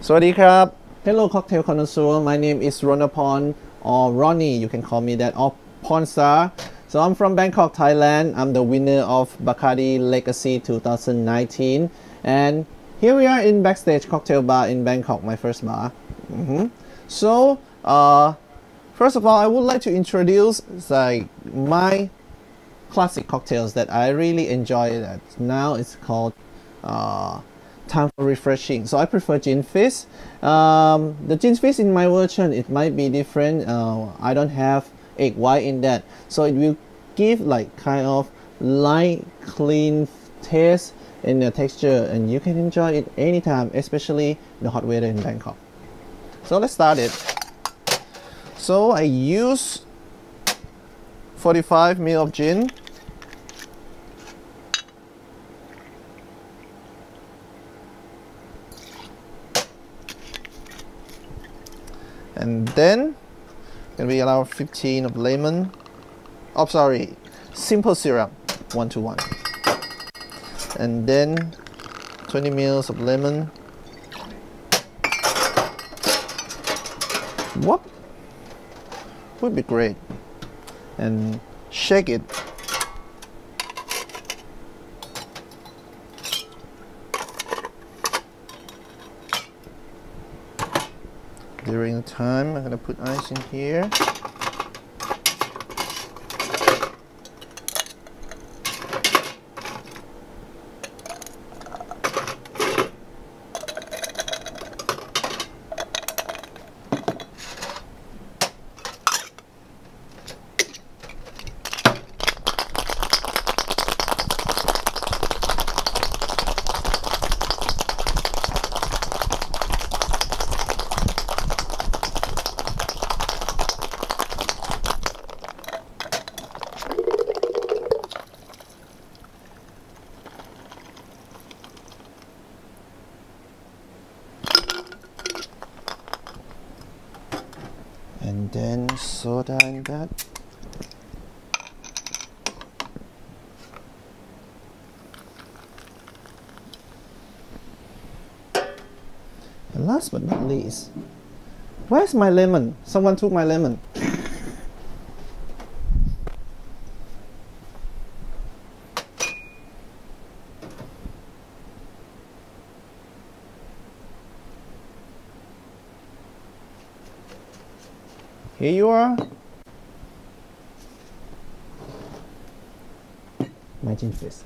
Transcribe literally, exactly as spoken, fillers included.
Sawasdee krab. Hello, cocktail connoisseur. My name is Ronnaporn, or Ronnie. You can call me that, or Pornsa. So I'm from Bangkok, Thailand. I'm the winner of Bacardi Legacy two thousand nineteen, and here we are in Backstage Cocktail Bar in Bangkok, my first bar. Mm-hmm. So, uh, first of all, I would like to introduce like my classic cocktails that I really enjoy. That now it's called uh, time for refreshing. So I prefer gin fizz. Um, the gin fizz in my version, it might be different. Uh, I don't have egg white in that, so it will give like kind of light, clean taste in the texture, and you can enjoy it anytime, especially in the hot weather in Bangkok. So let's start it. So I use forty-five milliliters of gin, and then can we allow fifteen of lemon? Oh, sorry, simple syrup, one to one, and then twenty milliliters of lemon. Whoop, would be great, and shake it. During the time, I'm gonna put ice in here. And then soda in that. And last but not least, where's my lemon? Someone took my lemon. Here you are. My gin fizz.